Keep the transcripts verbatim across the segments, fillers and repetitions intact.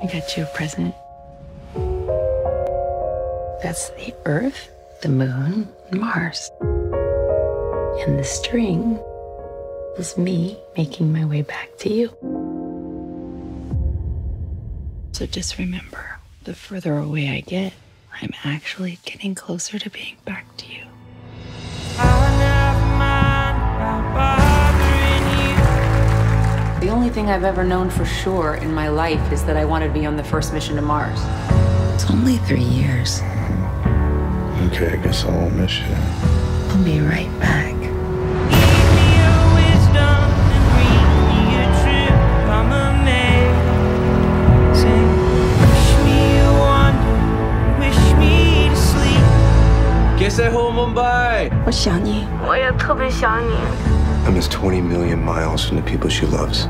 I got you a present. That's the Earth, the Moon, and Mars. And the string is me making my way back to you. So just remember, the further away I get, I'm actually getting closer to being back to you. The only thing I've ever known for sure in my life is that I wanted to be on the first mission to Mars. It's only three years. Okay, I guess I won't miss you. I'll be right back. I miss twenty million miles from the people she loves.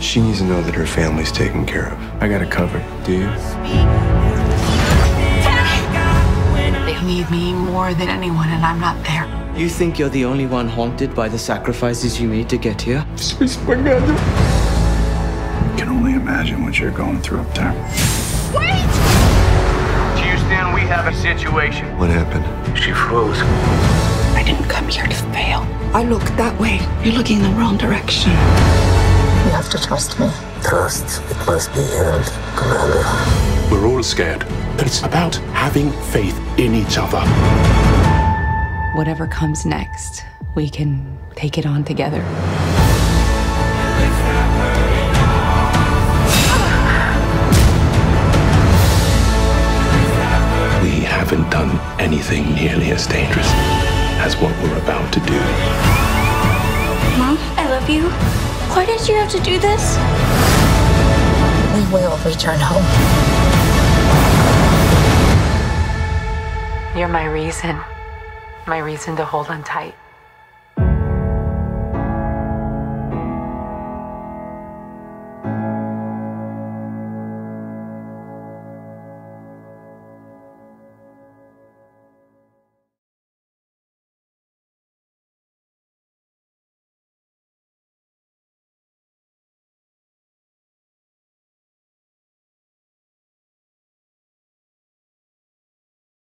She needs to know that her family's taken care of. I got it covered. Do you? They need me more than anyone, and I'm not there. You think you're the only one haunted by the sacrifices you made to get here? I can only imagine what you're going through up there. Wait! Houston, we have a situation. What happened? She froze. I didn't come here to fail. I look that way. You're looking in the wrong direction. You have to trust me. Trust. It must be earned, Commander. We're all scared, but it's about having faith in each other. Whatever comes next, we can take it on together. Haven't done anything nearly as dangerous as what we're about to do. Mom, I love you. Why did you have to do this? We will return home. You're my reason. My reason to hold on tight.